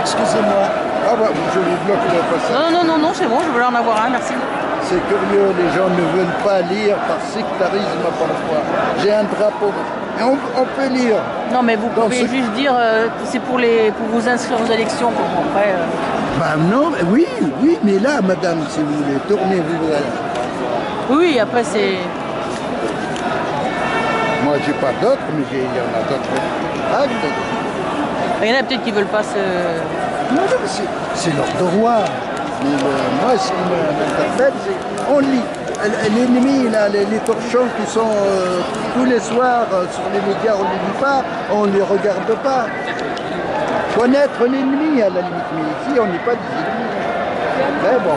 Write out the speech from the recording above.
Excusez-moi. Ah ouais, je les bloque de passer. Non, c'est bon, je voulais en avoir un, merci. C'est curieux, les gens ne veulent pas lire par sectarisme parfois. J'ai un drapeau. Et on peut lire. Non, mais vous pouvez juste dire, c'est pour vous inscrire aux élections, pour après. Non, oui, mais là, madame, si vous voulez, tournez-vous vers là. Oui, après c'est... Moi, j'ai pas d'autres, mais il y en a d'autres. Il y en a peut-être qui veulent pas se... Non, c'est leur droit. Mais moi, ce qui m'interpelle, c'est qu'on lit. L'ennemi, les torchons qui sont tous les soirs sur les médias, on ne les lit pas, on ne les regarde pas. Connaître l'ennemi, à la limite, mais ici, on n'est pas des ennemis. Mais bon.